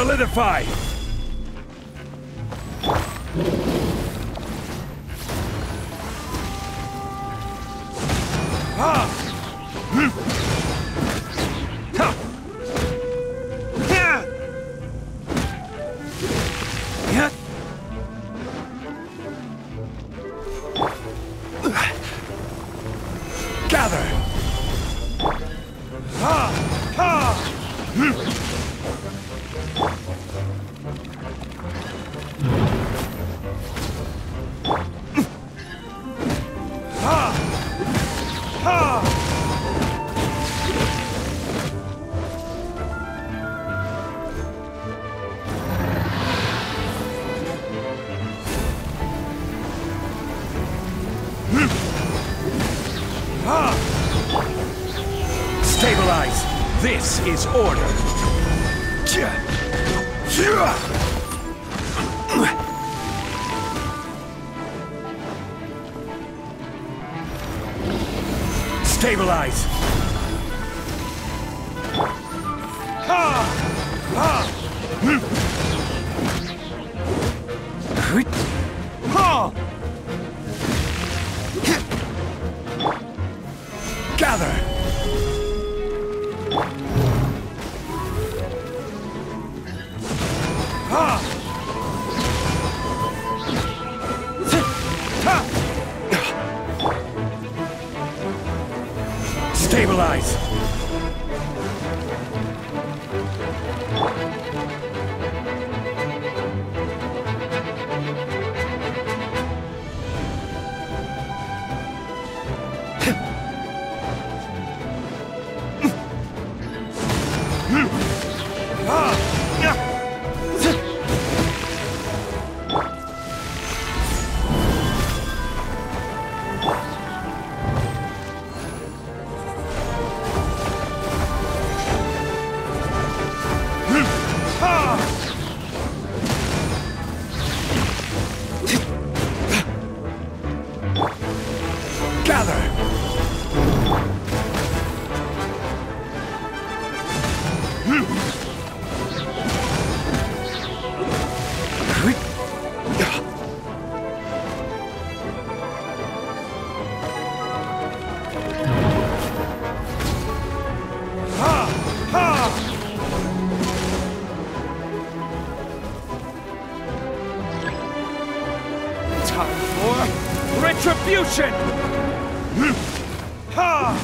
solidify! Stabilize. This is order. Stabilize. Gather. Stabilize. Retribution! Ha!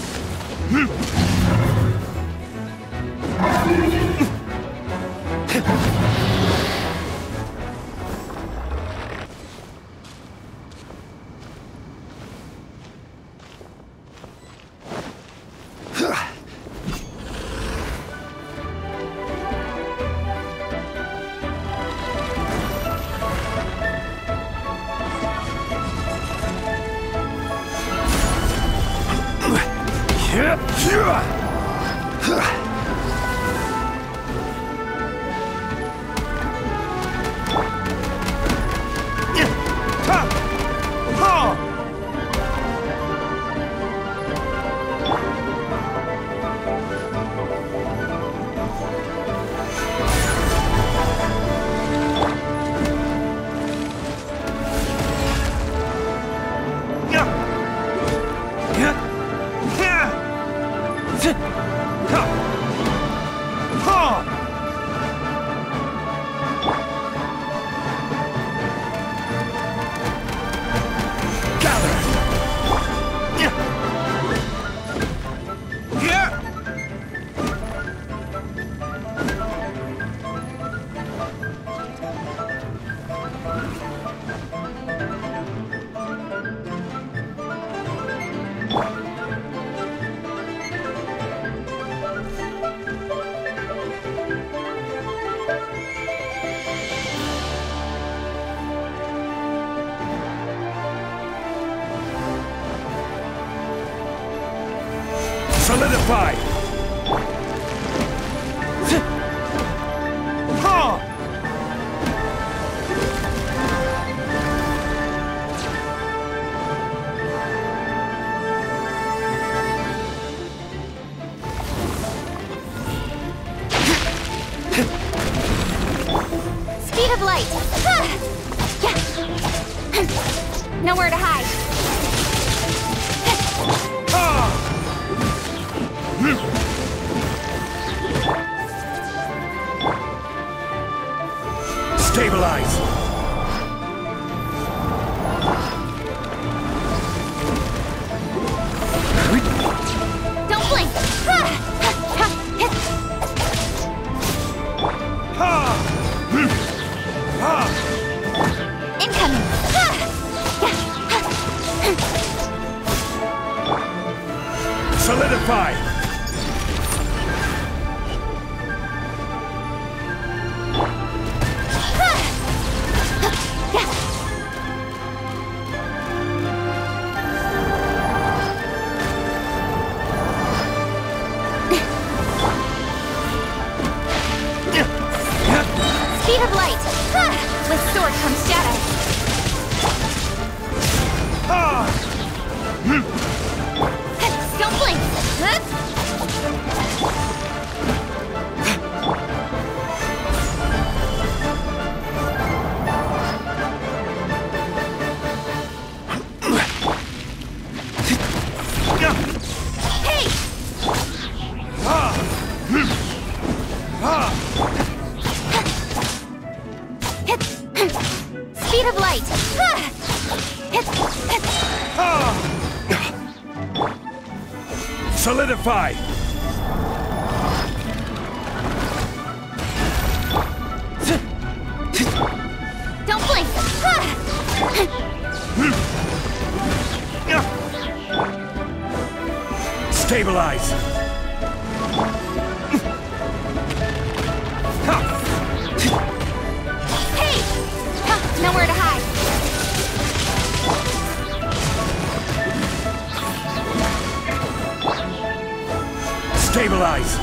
Solidify! solidified. Solidified. Don't blink. Stabilize. Hey, nowhere to hide. Stabilize.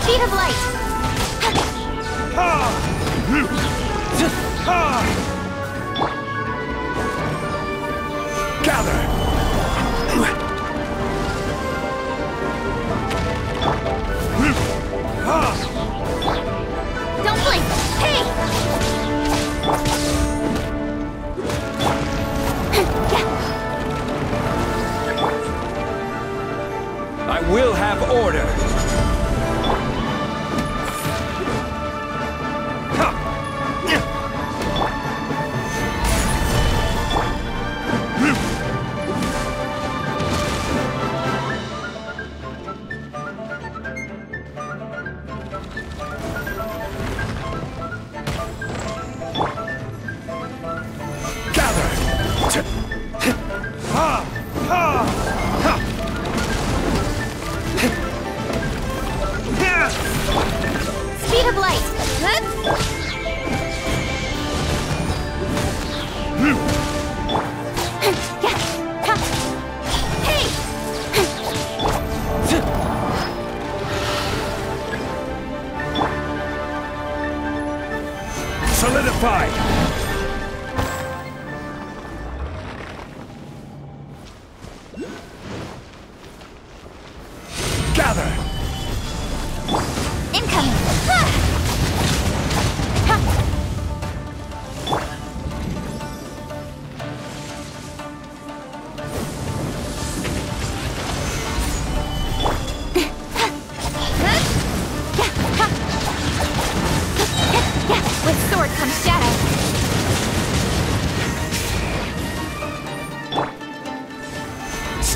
Speed of light. Gather. Don't blink. Hey. Yeah. I will have order.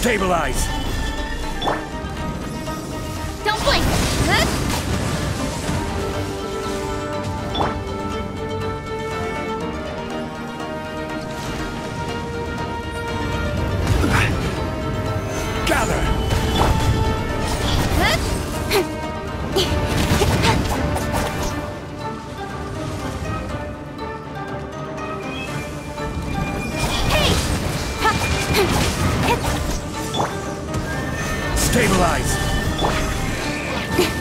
Stabilize. Don't blink. Gather. Stabilize. Yeah.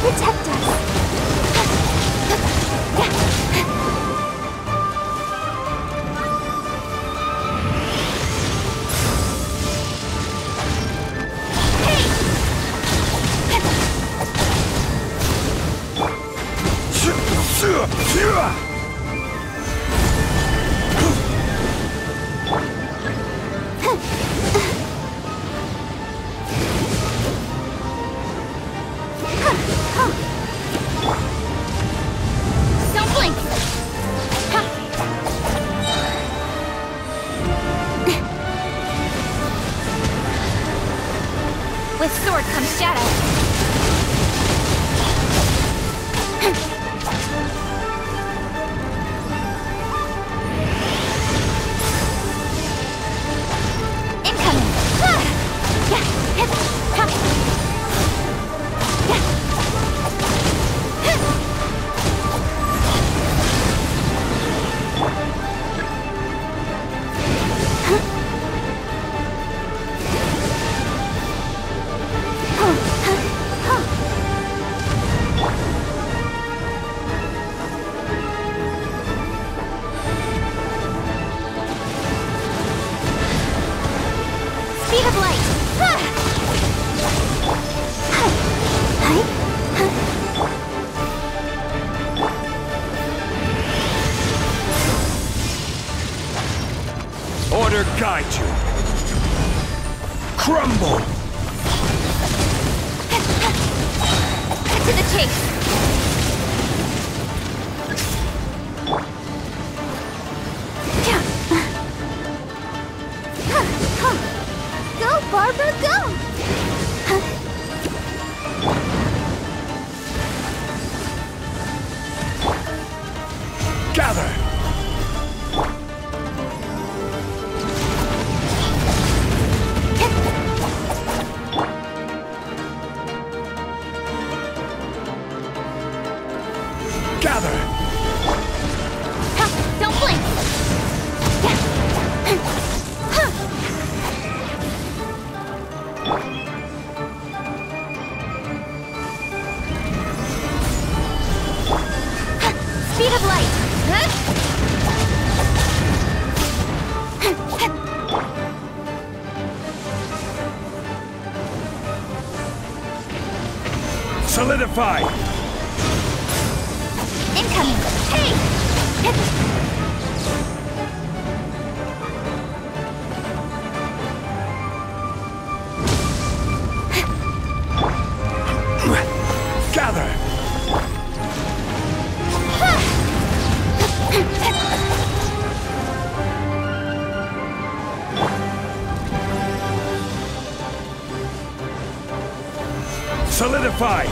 protect us. With sword comes shadow. Incoming! Order guide you. Crumble! Cut to the chase! Go, Barbara, go! Gather! Speed of light! Huh? Solidify! Incoming! Hey! Gather! Solidify!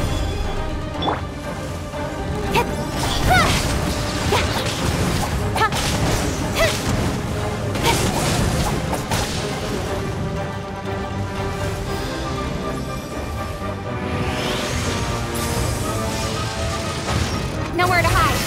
Nowhere to hide!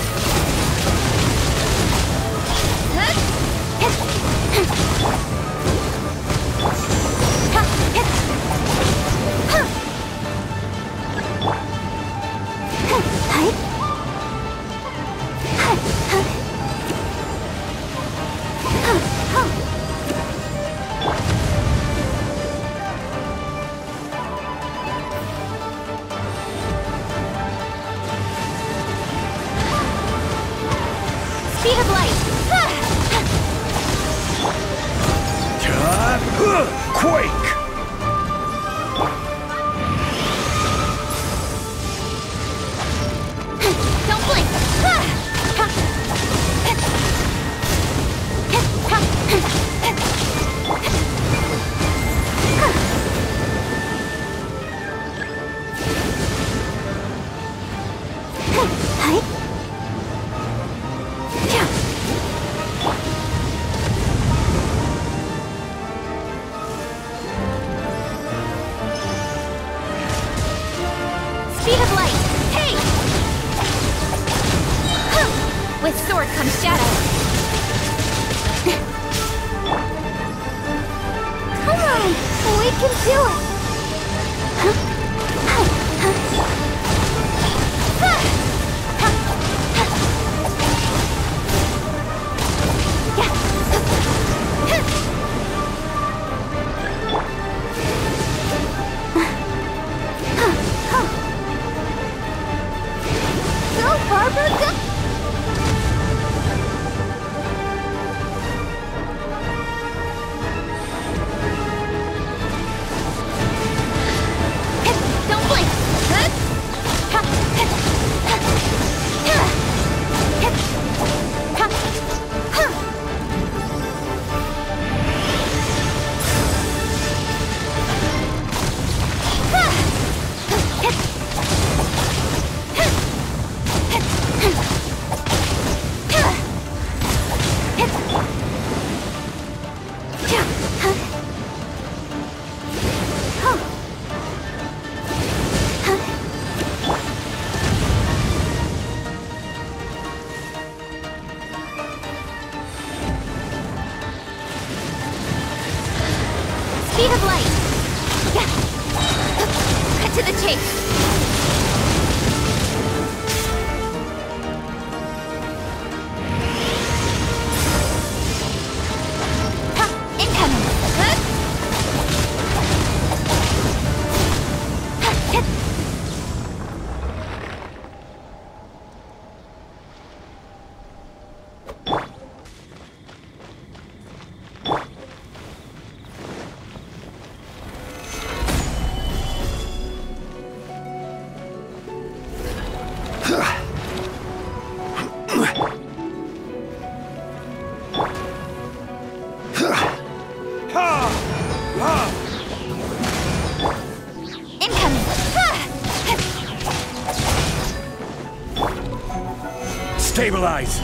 Speed of light! Quake! Don't blink! Speed of light! Hey! With sword comes shadow! Come on! We can do it! Speed of light! Yeah. Cut to the chase! Stabilize!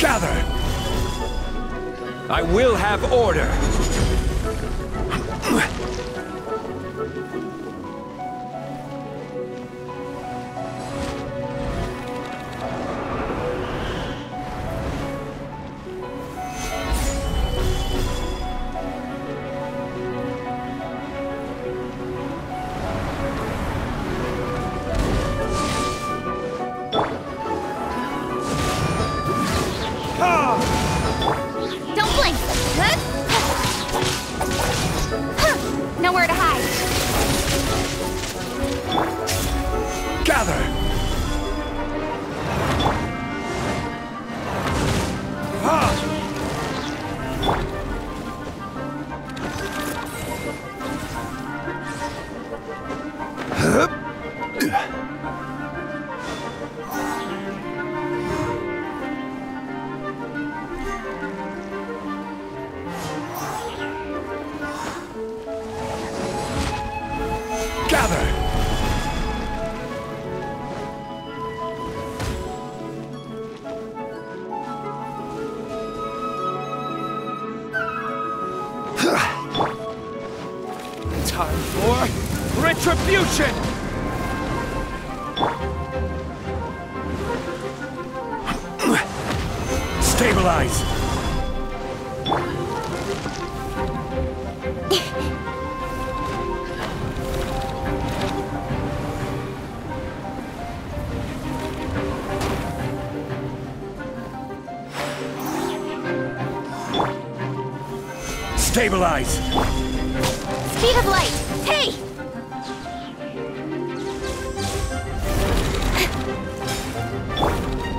Gather! I will have order! Nowhere to hide. Gather! Time for retribution! Stabilize! Stabilize! Speed of light! Hey!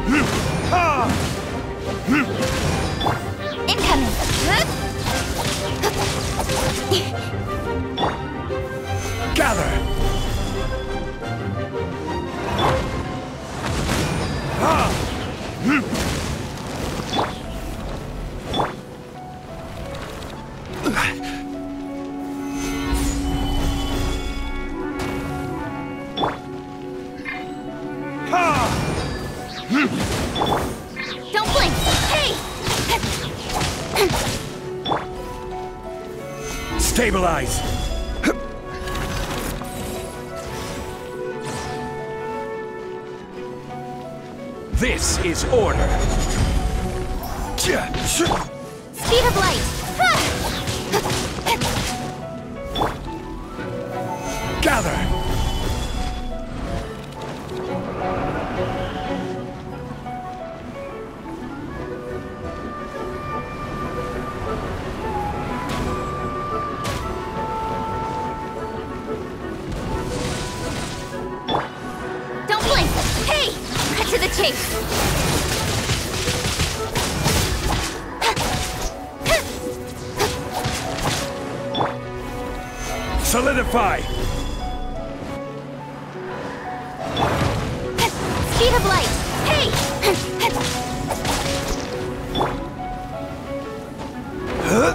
Incoming! Gather! Don't blink! Hey! Stabilize! This is order! Speed of light! Gather! To the chase! Solidify! Speed of light! Hey! Huh?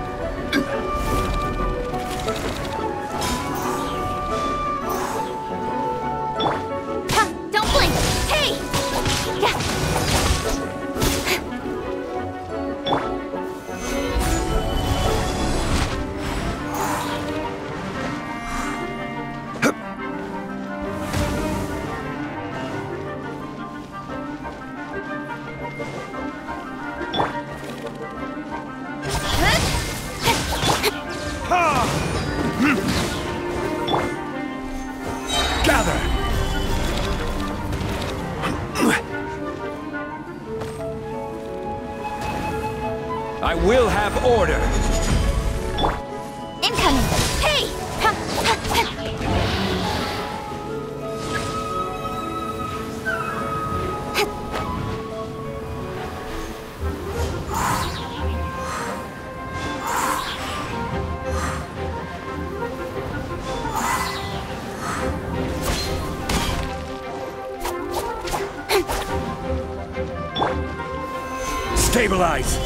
Gather! I will have order! Incoming! Hey! Ha, ha, ha. Stabilize!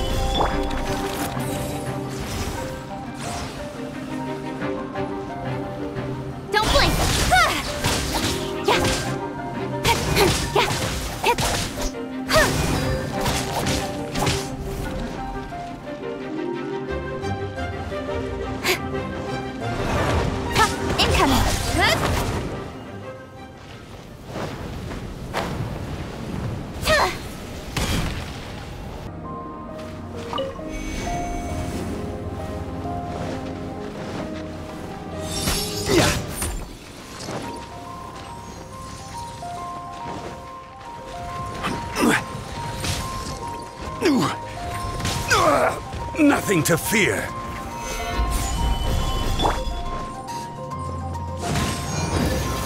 Nothing to fear.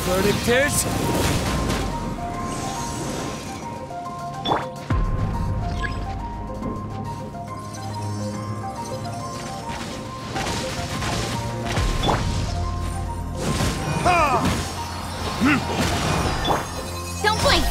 Verdictors? Don't blink.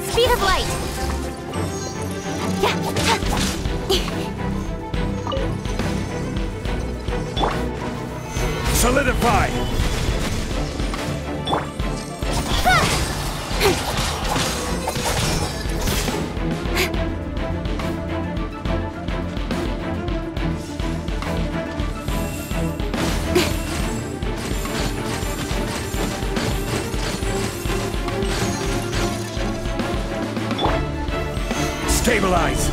Speed of light. Solidify. Stabilize!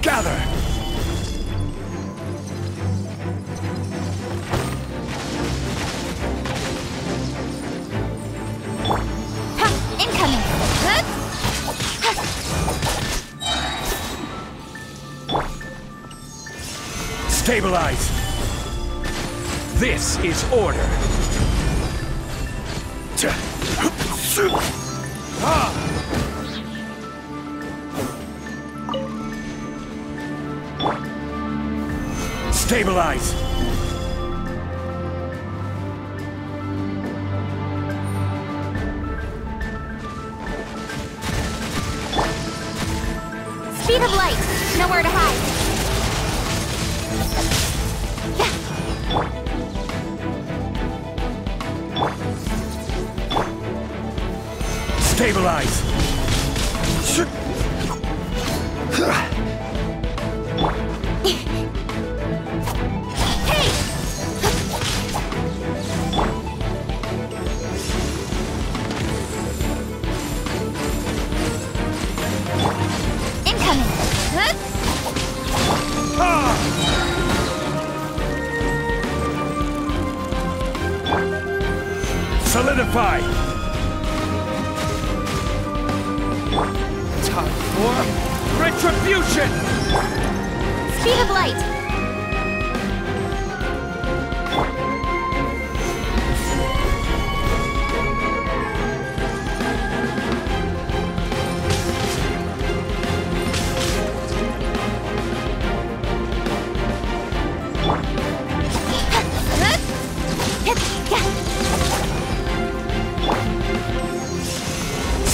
Gather! Stabilize! This is order! Stabilize! Speed of light! Nowhere to hide! Stabilize! Hey! Incoming! Ah! Solidify! Or retribution! Speed of light!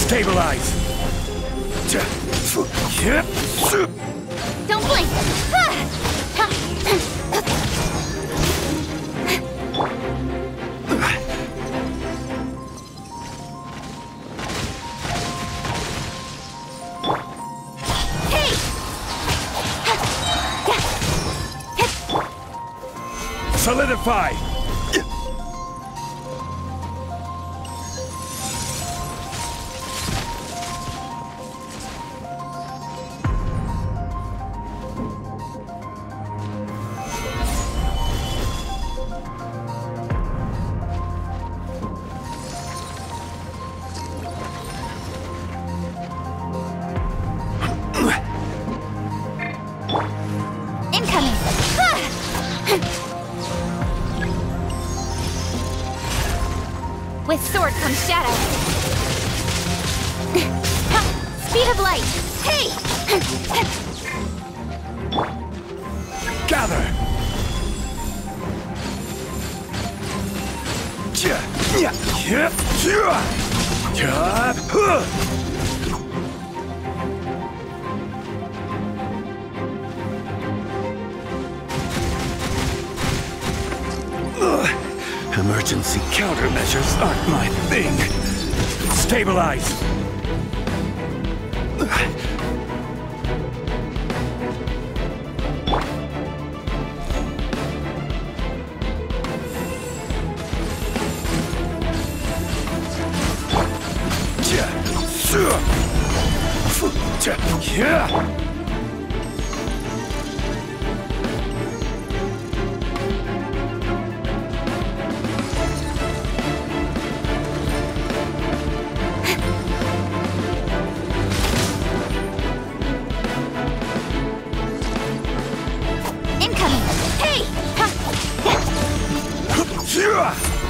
Stabilize. Don't blink. Hey. Solidify. With sword comes shadow. Speed of light. Hey! Gather. Emergency countermeasures aren't my thing. Stabilize.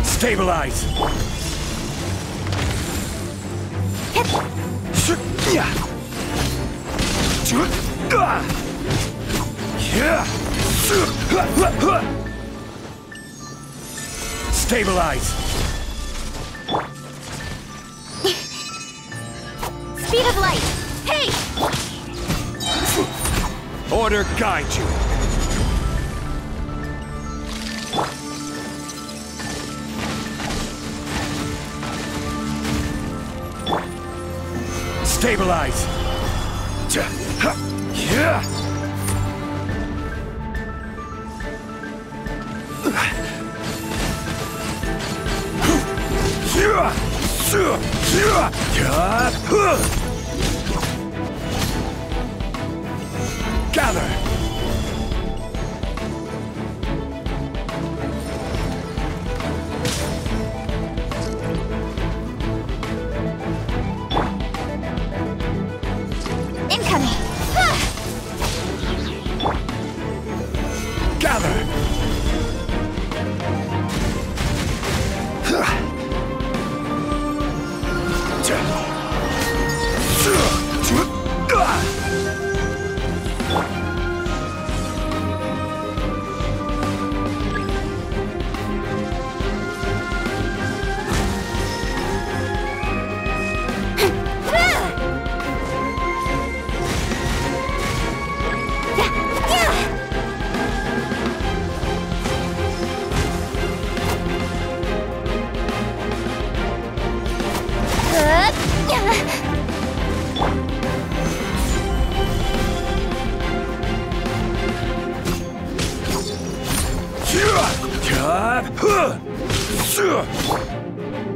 Stabilize. Stabilize. Speed of light. Hey. Order guide you. Stabilize. Gather.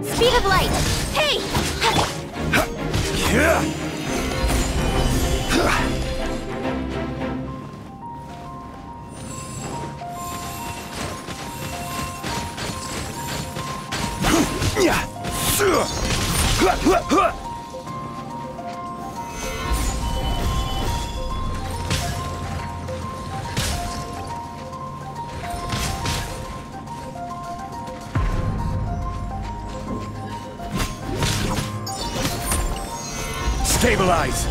Speed of light. Hey! Stabilize.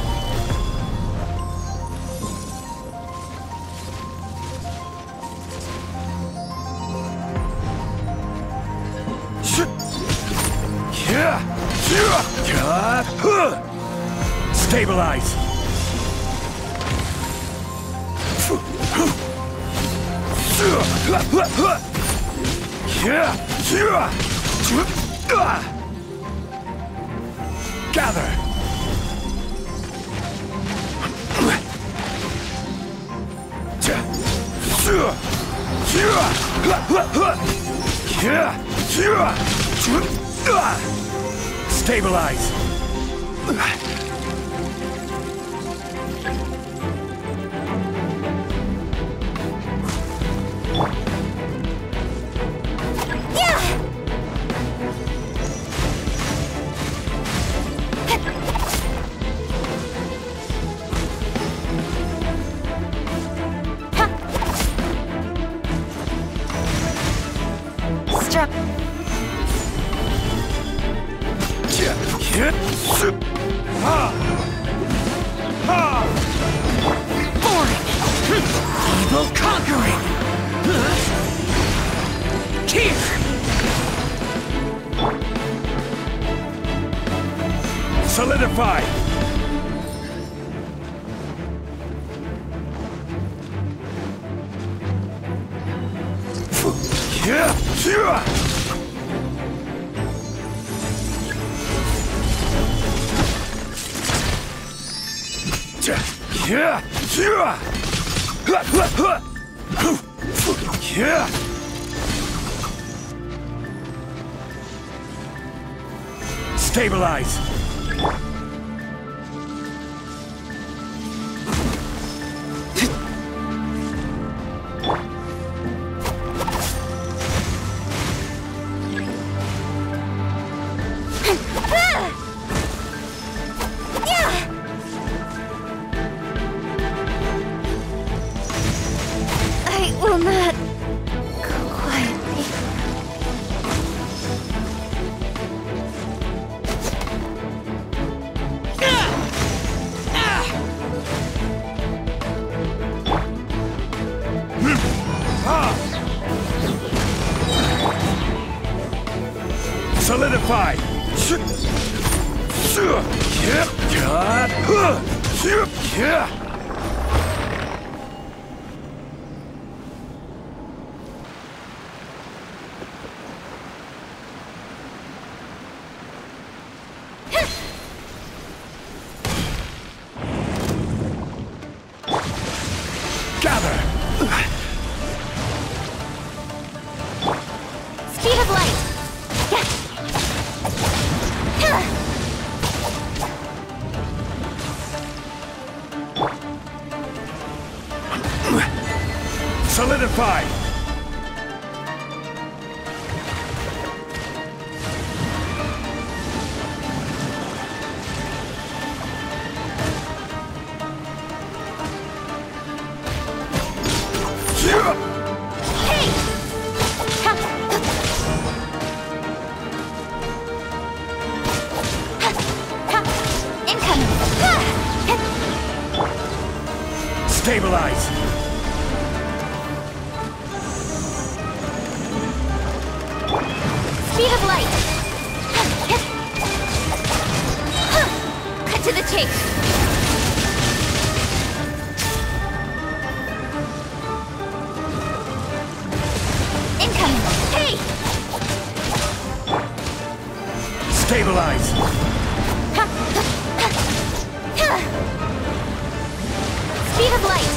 Stabilize. Gather. Stabilize. Solidify! Stabilize! Solidify! Gather! Speed of light! Solidify! Incoming! Stabilize! Speed of light! Cut to the chase! Incoming! Hey! Stabilize! Speed of light!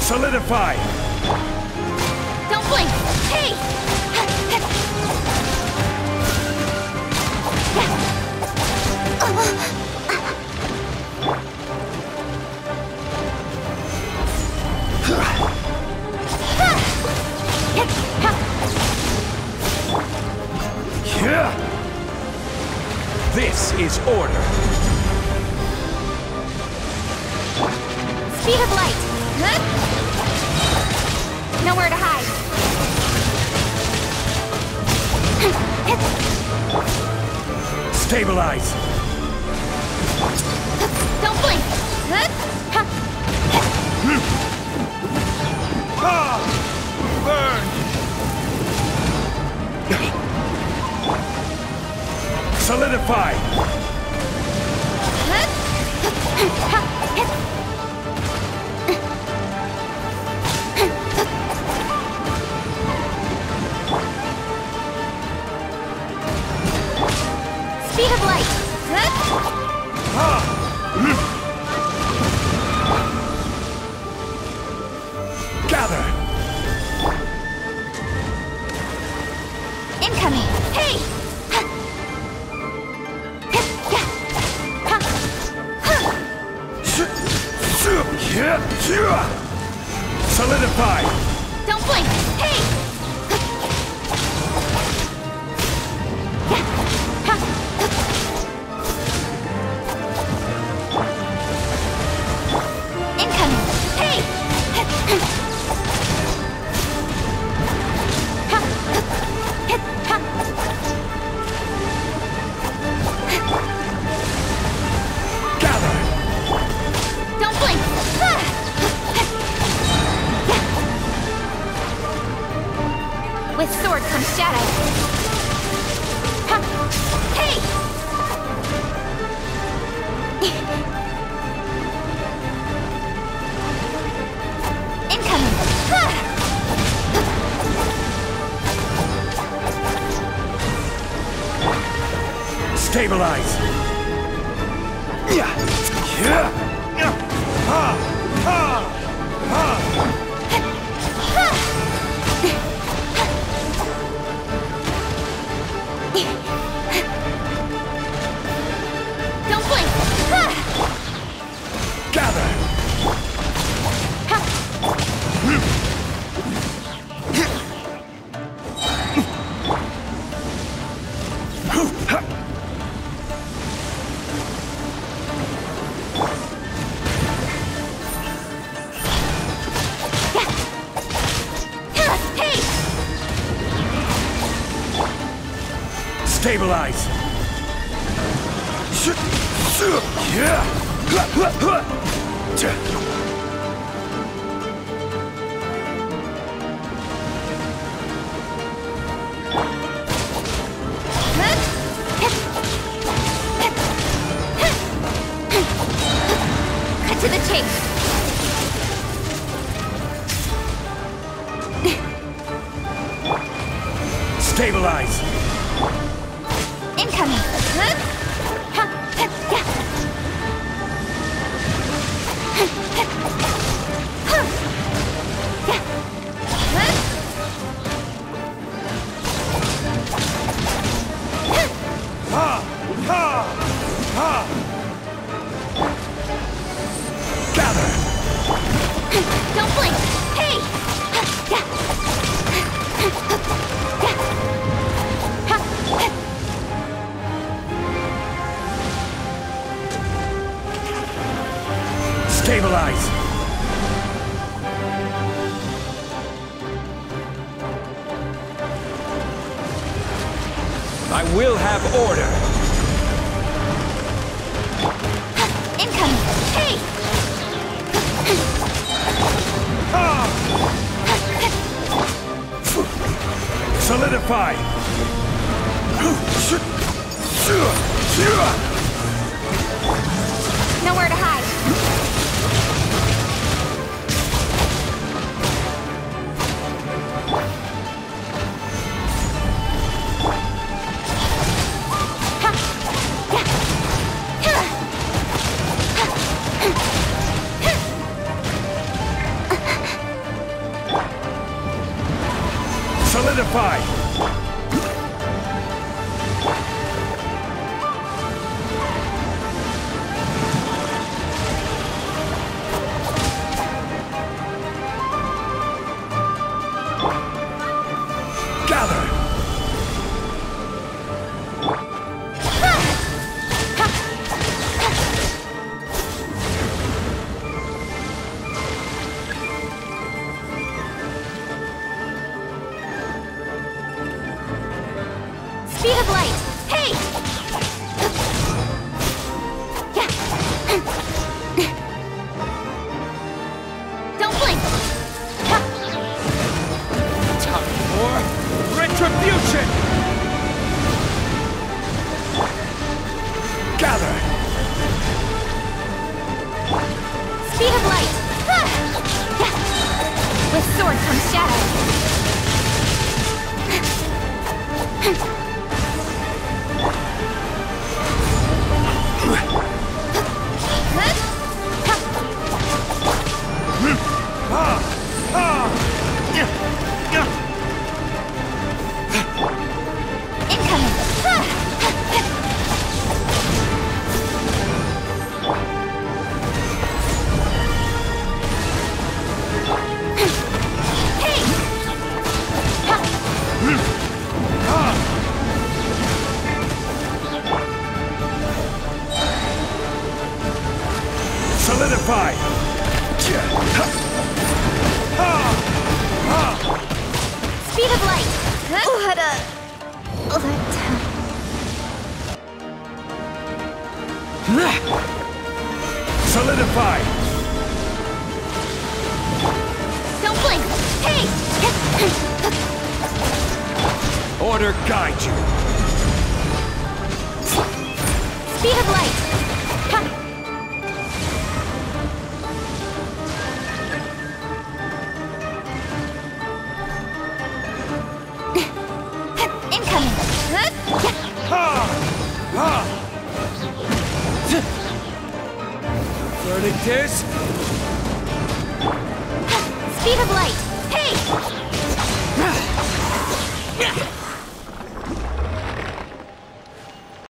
Solidify! Don't blink! Hey! This is order! Speed of light! Nowhere to hide. Stabilize. Don't blink. solidified. Speed of light. Gather. Incoming. Hey. Solidify! Don't blink! Hey! Incoming! Hey! Gather! Don't blink! With sword from shadow. Ha. Hey! Incoming! Ha. Stabilize! Ha! Ha! Ha! Don't blink! Ah! Gather! Stabilize. Cut to the chase. Stabilize. Incoming! Gather! Don't blink! Hey! Stabilize! I will have order! Incoming! Hey! Ah! Solidify! Nowhere to hide! Solidify! Gather! With sword comes shadow. Solidify! Speed of light! What a... Solidify! Don't blink! Hey! Order guide you! Speed of light! Burning tears? Speed of light! Hey!